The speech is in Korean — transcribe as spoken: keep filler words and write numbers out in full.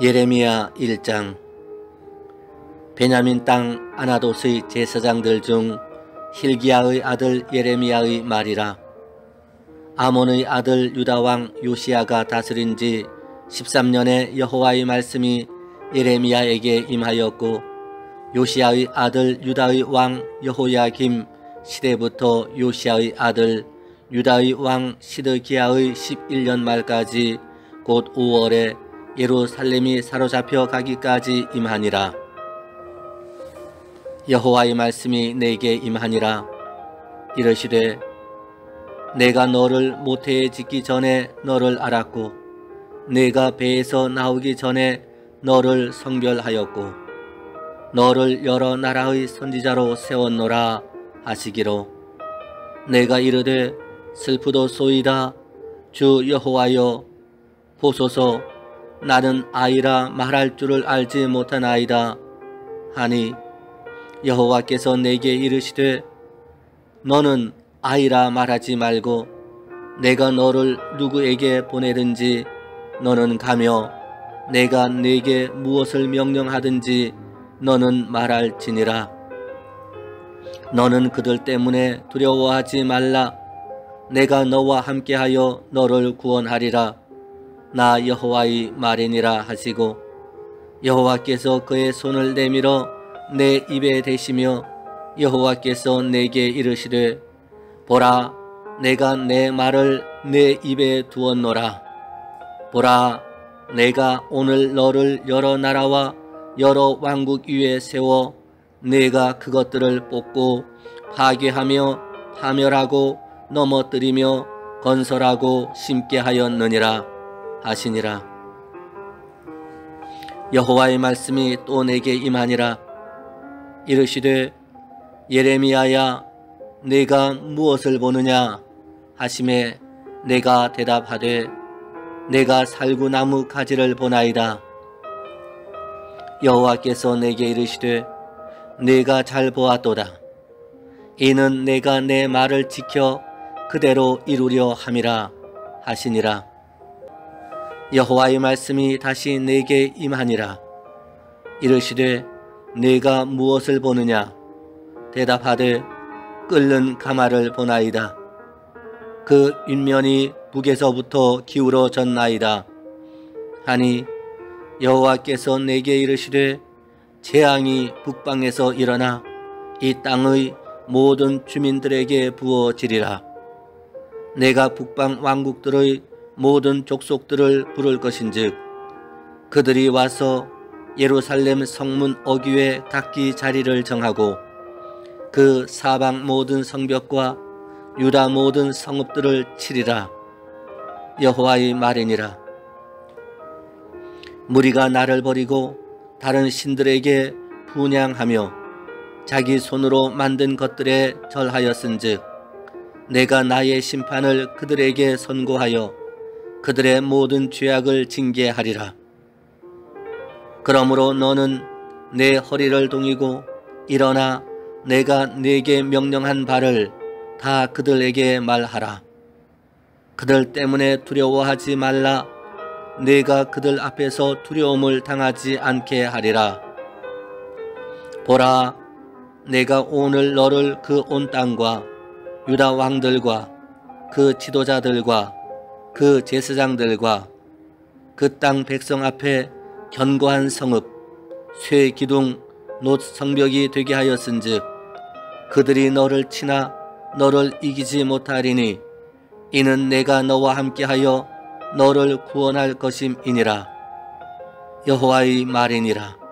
예레미야 일 장. 베냐민 땅 아나돗의 제사장들 중 hilkiah의 아들 예레미야의 말이라. 아몬의 아들 유다왕 요시야가 다스린 지 십삼 년에 여호와의 말씀이 예레미야에게 임하였고, 요시야의 아들 유다의 왕 여호야김 시대부터 요시야의 아들 유다의 왕 시드기야의 십일 년 말까지 곧 오월에 예루살렘이 사로잡혀 가기까지 임하니라. 여호와의 말씀이 내게 임하니라. 이르시되, 내가 너를 모태에 짓기 전에 너를 알았고, 내가 배에서 나오기 전에 너를 성별하였고, 너를 여러 나라의 선지자로 세웠노라 하시기로. 내가 이르되, 슬프도소이다. 주 여호와여, 보소서. 나는 아이라 말할 줄을 알지 못한 아이다 하니, 여호와께서 내게 이르시되, 너는 아이라 말하지 말고 내가 너를 누구에게 보내든지 너는 가며, 내가 네게 무엇을 명령하든지 너는 말할지니라. 너는 그들 때문에 두려워하지 말라. 내가 너와 함께하여 너를 구원하리라. 나 여호와의 말이니라 하시고, 여호와께서 그의 손을 내밀어 내 입에 대시며, 여호와께서 내게 이르시되, 보라, 내가 내 말을 내 입에 두었노라. 보라, 내가 오늘 너를 여러 나라와 여러 왕국 위에 세워 내가 그것들을 뽑고 파괴하며 파멸하고 넘어뜨리며 건설하고 심게 하였느니라 하시니라. 여호와의 말씀이 또 내게 임하니라. 이르시되, 예레미야야, 네가 무엇을 보느냐 하시매, 내가 대답하되, 내가 살구나무 가지를 보나이다. 여호와께서 내게 이르시되, 네가 잘 보았도다. 이는 내가 내 말을 지켜 그대로 이루려 함이라 하시니라. 여호와의 말씀이 다시 내게 임하니라. 이르시되, 네가 무엇을 보느냐? 대답하되, 끓는 가마를 보나이다. 그 윗면이 북에서부터 기울어졌나이다 하니, 여호와께서 내게 이르시되, 재앙이 북방에서 일어나 이 땅의 모든 주민들에게 부어지리라. 내가 북방 왕국들의 모든 족속들을 부를 것인즉, 그들이 와서 예루살렘 성문 어귀에 각기 자리를 정하고, 그 사방 모든 성벽과 유다 모든 성읍들을 치리라. 여호와의 말이니라. 무리가 나를 버리고 다른 신들에게 분향하며 자기 손으로 만든 것들에 절하였은즉, 내가 나의 심판을 그들에게 선고하여 그들의 모든 죄악을 징계하리라. 그러므로 너는 내 허리를 동이고 일어나 내가 네게 명령한 바를 다 그들에게 말하라. 그들 때문에 두려워하지 말라. 내가 그들 앞에서 두려움을 당하지 않게 하리라. 보라, 내가 오늘 너를 그 온 땅과 유다 왕들과 그 지도자들과 그 제사장들과 그 땅 백성 앞에 견고한 성읍, 쇠 기둥, 놋 성벽이 되게 하였은즉, 그들이 너를 치나 너를 이기지 못하리니, 이는 내가 너와 함께하여 너를 구원할 것임이니라. 여호와의 말이니라.